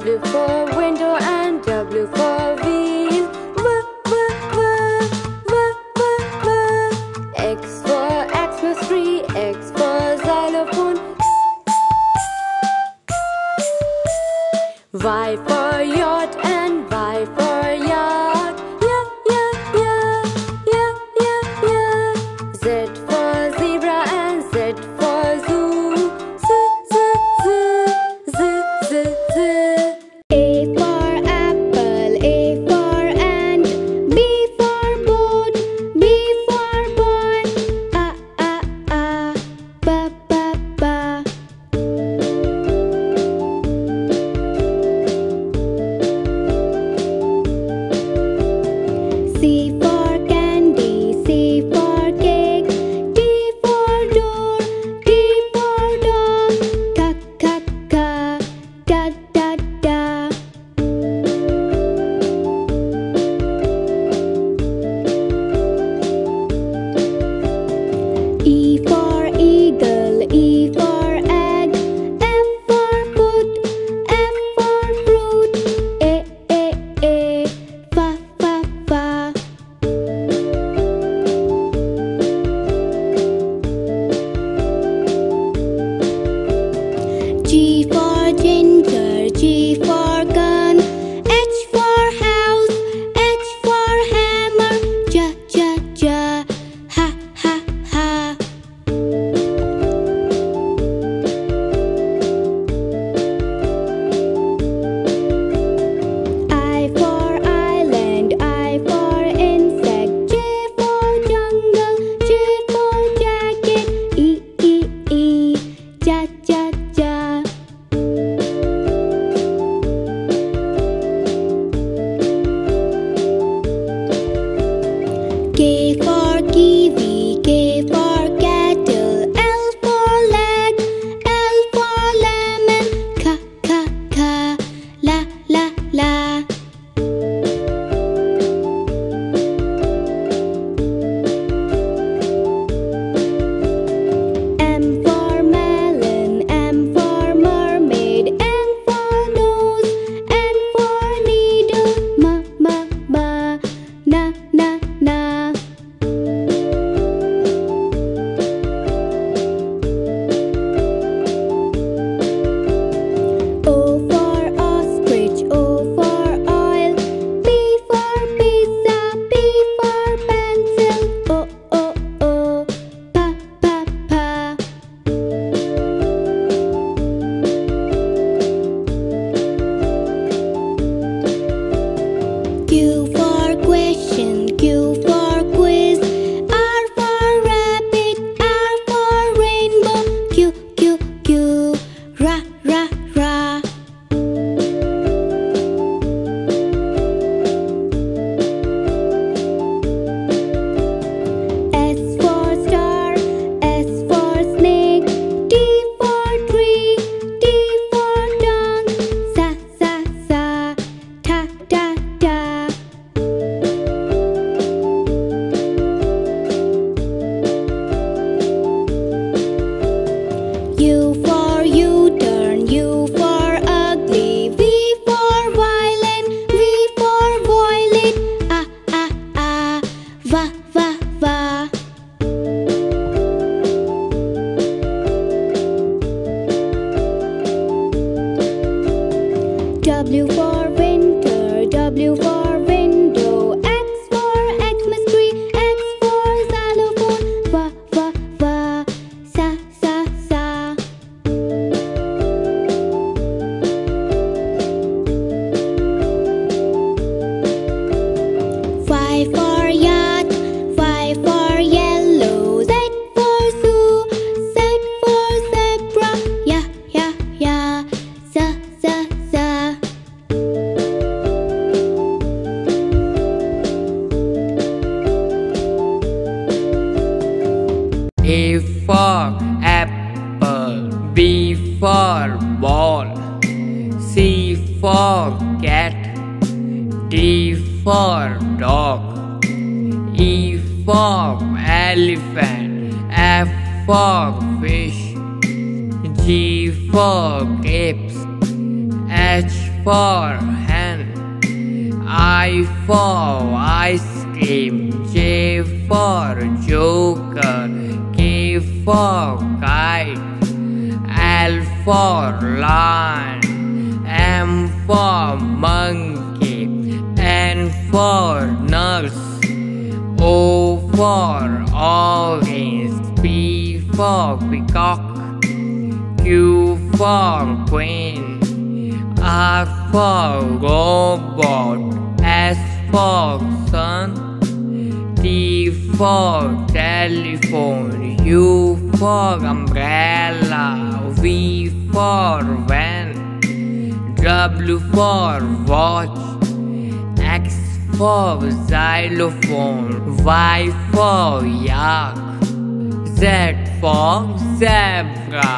W for window and W for wheel. W, W, W, W, W, W. X for Xmas tree, X for xylophone. Y for yacht and Y for yacht. Yeah, yeah, yeah, yeah, yeah, yeah. Z for zebra and Z for zoo. Z, Z, Z, Z, Z, Z. A for apple, A for ant. B for boat, B for boy. A, A, A, B, B, B. C for candy, C for cake. D for door, D for dog. K, K, K, da, da, da. E for eagle, E for egg. F for foot, F for fruit. A, fa, fa, fa. G for ginger, G for gun. H for house, H for hammer. J, J, J, ha, ha, ha. I for island, I for insect. J for jungle, J for jacket. E, E, E, ja, ja, ja. K for kiwi, K for cattle. L for leg, L for lemon. K, K, K, la, la, la. M for melon, M for mermaid. N for nose, N for needle. M, M, M, na, na, na. O for ostrich, O for oil. P for pizza, P for pencil. O, O, O, pa, pa, pa. Q for question, Q for quiz. R for rabbit, R for rainbow. Q, Q, Q, ra, ra, ra. S for star, S for snake. T for tree, T for tongue. Sa, sa, sa, ta, ta, ta. U for U-turn, U for ugly. V for violin, V for violin. A, A, A, va, va, va. W for winter, W for window. X for Xmas tree, X for xylophone. Va, va, va, sa, sa, sa. Y for yacht, Y for yellow. Z for zoo, Z for zebra. Yeah, yeah, yeah, za, za, za. A for apple, B for ball. C for cat, D for dog. E for elephant, F for fish. G for grapes, H for hand, I for ice cream, J for joker, K for kite, L for lion, M for monkey, N for nurse, O for orange, P for peacock, Q for queen, R for robot, S for sun, T for telephone, U for umbrella, V for van, W for watch, X for xylophone, Y for yak, Z for zebra.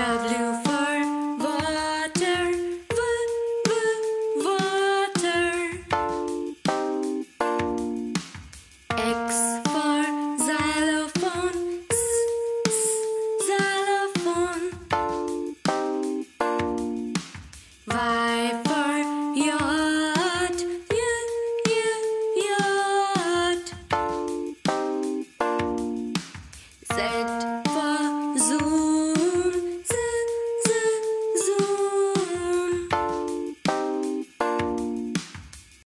W